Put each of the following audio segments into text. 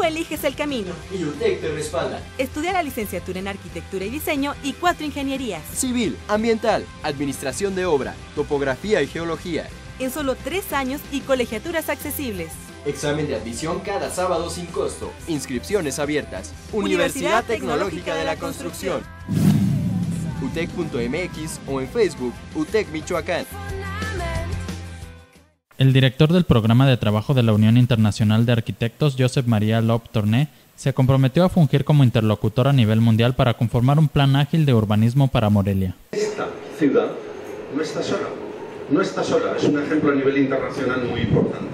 tú eliges el camino. Y UTEC te respalda. Estudia la licenciatura en Arquitectura y Diseño y 4 ingenierías: Civil, Ambiental, Administración de Obra, Topografía y Geología. En solo 3 años y colegiaturas accesibles. Examen de admisión cada sábado sin costo. Inscripciones abiertas. Universidad Tecnológica de la Construcción. UTEC.mx o en Facebook UTEC Michoacán. El director del programa de trabajo de la Unión Internacional de Arquitectos, Josep María Llop Torné, se comprometió a fungir como interlocutor a nivel mundial para conformar un plan ágil de urbanismo para Morelia. Esta ciudad no está sola, es un ejemplo a nivel internacional muy importante.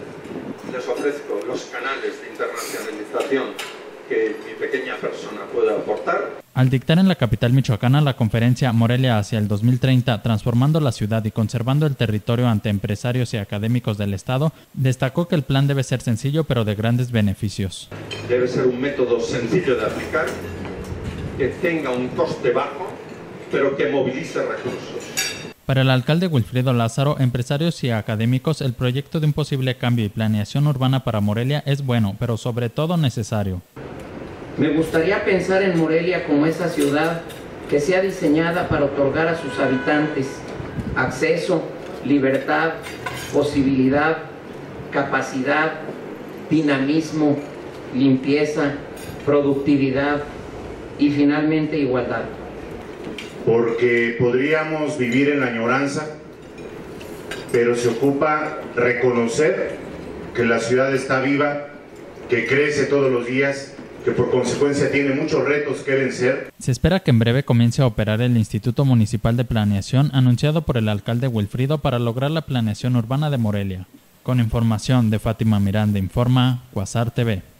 Les ofrezco los canales de internacionalización que mi pequeña persona pueda aportar. Al dictar en la capital michoacana la conferencia Morelia hacia el 2030, transformando la ciudad y conservando el territorio ante empresarios y académicos del Estado, destacó que el plan debe ser sencillo pero de grandes beneficios. Debe ser un método sencillo de aplicar, que tenga un coste bajo, pero que movilice recursos. Para el alcalde Wilfrido Lázaro, empresarios y académicos, el proyecto de un posible cambio y planeación urbana para Morelia es bueno, pero sobre todo necesario. Me gustaría pensar en Morelia como esa ciudad que sea diseñada para otorgar a sus habitantes acceso, libertad, posibilidad, capacidad, dinamismo, limpieza, productividad y finalmente igualdad. Porque podríamos vivir en la añoranza, pero se ocupa reconocer que la ciudad está viva, que crece todos los días, que por consecuencia tiene muchos retos que vencer. Se espera que en breve comience a operar el Instituto Municipal de Planeación anunciado por el alcalde Wilfrido para lograr la planeación urbana de Morelia. Con información de Fátima Miranda, informa Cuasartv.